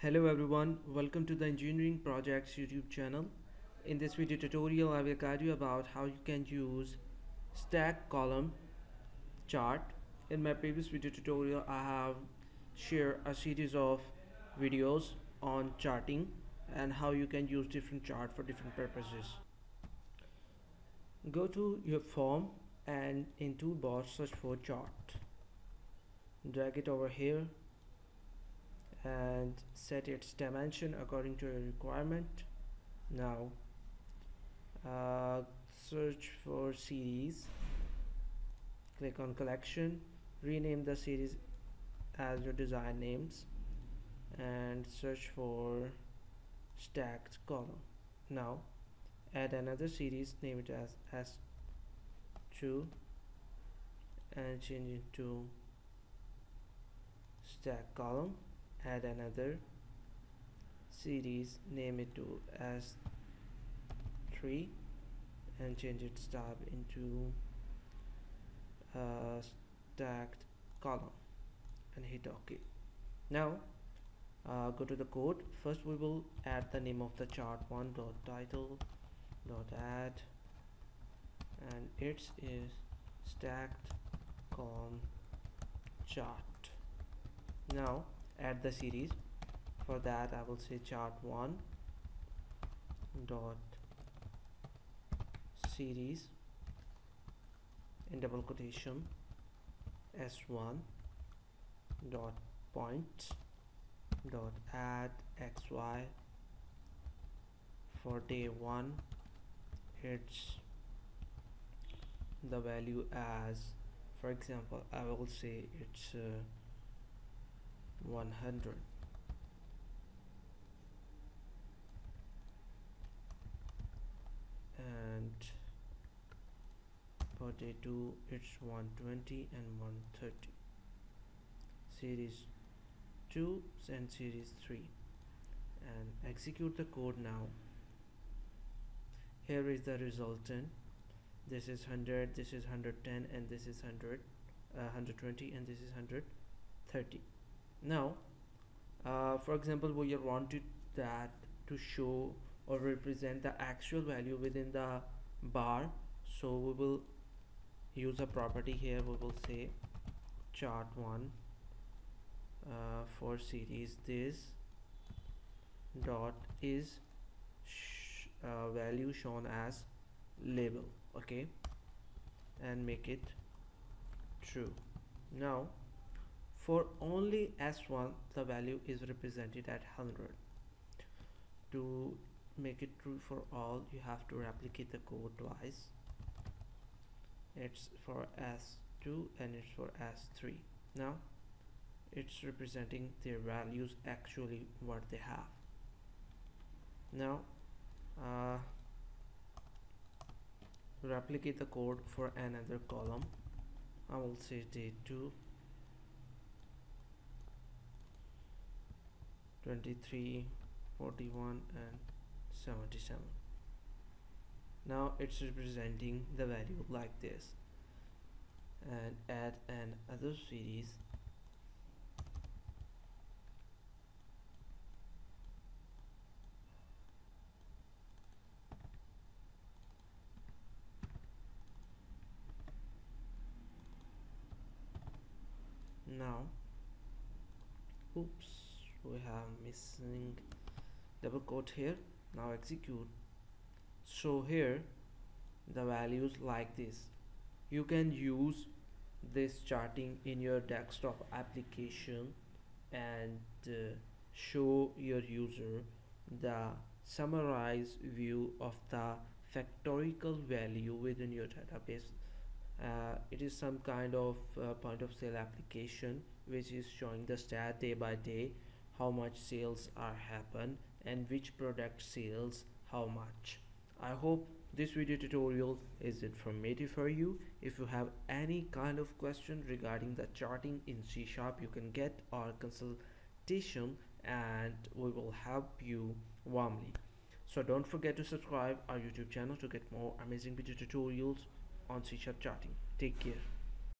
Hello everyone, welcome to the Engineering Projects YouTube channel. In this video tutorial I will guide you about how you can use stack column chart. In my previous video tutorial I have shared a series of videos on charting and how you can use different chart for different purposes. Go to your form and in toolbar search for chart. Drag it over here and set its dimension according to your requirement. Now search for series, click on collection, rename the series as your design names and search for stacked column. Now add another series, name it as S2 and change it to stack column. Add another series, name it to S3 and change its tab into stacked column and hit OK. Now go to the code. First we will add the name of the chart, one.title.add, and its is stacked column chart. Now add the series. For that I will say chart1.series in double quotation s1.point.add xy. For day 1 it's the value as, for example, I will say it's 100. And for day 2 it's 120 and 130. Series 2 and series 3, and execute the code. Now here is the resultant. This is 100, this is 110, and this is 120, and this is 130. Now for example, we wanted that to show or represent the actual value within the bar, so we will use a property here. We will say chart1 for series this dot is value shown as label, okay, and make it true. Now for only S1 the value is represented at 100. To make it true for all you have to replicate the code twice. It's for S2 and it's for S3. Now it's representing their values, actually what they have. Now replicate the code for another column. I will say day 2 23, 41 and 77. Now it's representing the value like this, and add another series now. Oops, we have missing double quote here. Now execute. So here the values like this. You can use this charting in your desktop application and show your user the summarized view of the factorial value within your database. It is some kind of point of sale application which is showing the stat day by day, how much sales are happen and which product sales how much. I hope this video tutorial is informative for you. If you have any kind of question regarding the charting in C#, you can get our consultation and we will help you warmly. So don't forget to subscribe our YouTube channel to get more amazing video tutorials on C# charting. Take care.